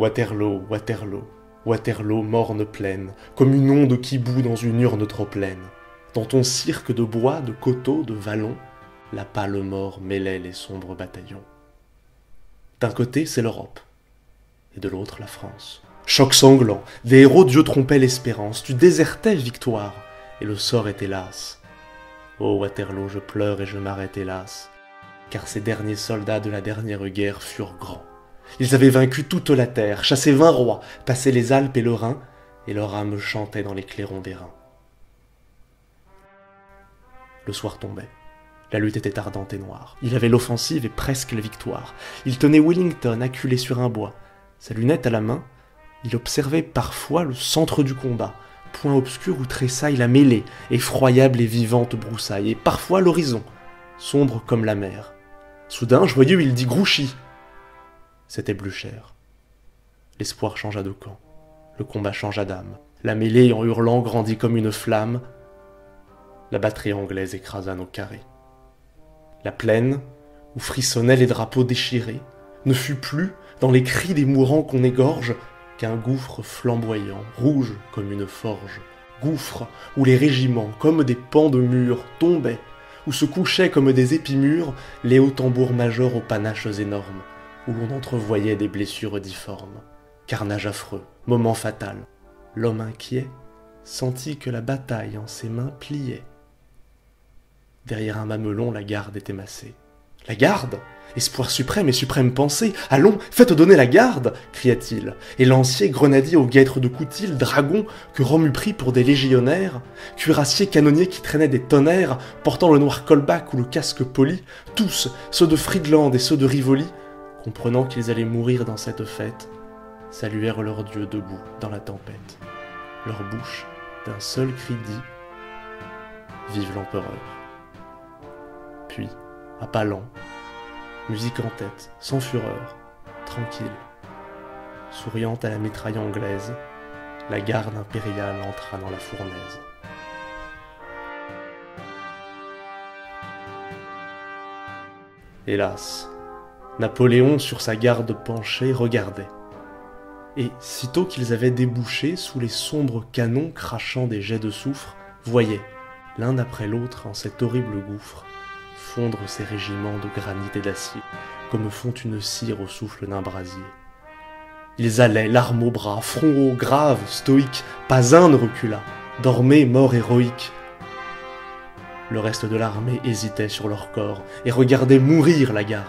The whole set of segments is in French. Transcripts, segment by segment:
Waterloo, Waterloo, Waterloo morne pleine, comme une onde qui bout dans une urne trop pleine. Dans ton cirque de bois, de coteaux, de vallons, la pâle mort mêlait les sombres bataillons. D'un côté, c'est l'Europe, et de l'autre, la France. Choc sanglant, des héros de Dieu trompaient l'espérance, tu désertais, victoire, et le sort est hélas. Oh Waterloo, je pleure et je m'arrête hélas, car ces derniers soldats de la dernière guerre furent grands. Ils avaient vaincu toute la terre, chassé 20 rois, passé les Alpes et le Rhin, et leur âme chantait dans les clairons des reins. Le soir tombait. La lutte était ardente et noire. Il avait l'offensive et presque la victoire. Il tenait Wellington acculé sur un bois. Sa lunette à la main, il observait parfois le centre du combat, point obscur où tressaille la mêlée, effroyable et vivante broussaille, et parfois l'horizon, sombre comme la mer. Soudain, joyeux, il dit Grouchy. C'était Blücher. L'espoir changea de camp. Le combat changea d'âme. La mêlée, en hurlant, grandit comme une flamme. La batterie anglaise écrasa nos carrés. La plaine, où frissonnaient les drapeaux déchirés, ne fut plus, dans les cris des mourants qu'on égorge, qu'un gouffre flamboyant, rouge comme une forge. Gouffre où les régiments, comme des pans de murs, tombaient, où se couchaient comme des épimures les hauts tambours majeurs aux panaches énormes, où l'on entrevoyait des blessures difformes. Carnage affreux, moment fatal. L'homme inquiet sentit que la bataille en ses mains pliait. Derrière un mamelon, la garde était massée. La garde! Espoir suprême et suprême pensée! Allons, faites donner la garde! cria-t-il. Et lanciers, grenadiers aux guêtres de coutil, dragons que Rome eût pris pour des légionnaires, cuirassiers, canonniers qui traînaient des tonnerres, portant le noir colbac ou le casque poli, tous, ceux de Friedland et ceux de Rivoli, comprenant qu'ils allaient mourir dans cette fête, saluèrent leur Dieu debout dans la tempête. Leur bouche, d'un seul cri, dit « Vive l'empereur !» Puis, à pas lents, musique en tête, sans fureur, tranquille, souriant à la mitraille anglaise, la garde impériale entra dans la fournaise. Hélas, Napoléon, sur sa garde penchée, regardait, et, sitôt qu'ils avaient débouché sous les sombres canons crachant des jets de soufre, voyaient, l'un après l'autre, en cet horrible gouffre, fondre ces régiments de granit et d'acier, comme font une cire au souffle d'un brasier. Ils allaient, l'arme au bras, front haut, grave, stoïque, pas un ne recula, dormait, mort héroïque. Le reste de l'armée hésitait sur leur corps, et regardait mourir la garde.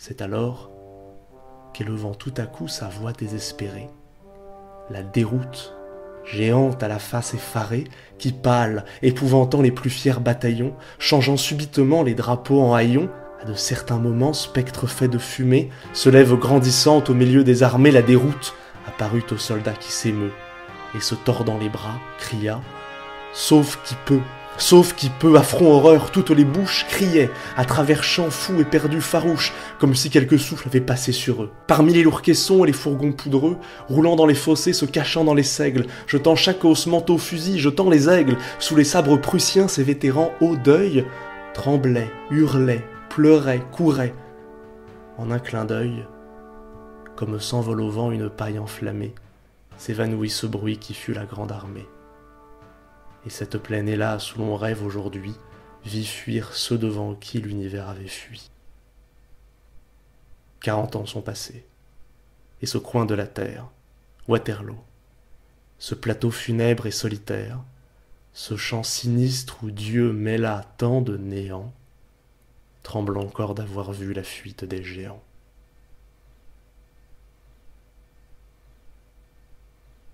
C'est alors qu'élevant tout à coup sa voix désespérée, la déroute, géante à la face effarée, qui pâle, épouvantant les plus fiers bataillons, changeant subitement les drapeaux en haillons, à de certains moments, spectre fait de fumée, se lève grandissante au milieu des armées, la déroute apparut au soldat qui s'émeut, et se tordant les bras, cria « sauve qui peut, affront horreur !» Toutes les bouches criaient, à travers champs fous et perdus farouches, comme si quelque souffle avait passé sur eux. Parmi les lourds caissons et les fourgons poudreux, roulant dans les fossés, se cachant dans les seigles, jetant chaque os, manteau, fusil, jetant les aigles, sous les sabres prussiens, ces vétérans, au deuil, tremblaient, hurlaient, pleuraient, couraient. En un clin d'œil, comme s'envole au vent une paille enflammée, s'évanouit ce bruit qui fut la grande armée. Et cette plaine, hélas, où l'on rêve aujourd'hui, vit fuir ceux devant qui l'univers avait fui. 40 ans sont passés, et ce coin de la terre, Waterloo, ce plateau funèbre et solitaire, ce champ sinistre où Dieu mêla tant de néant, tremble encore d'avoir vu la fuite des géants.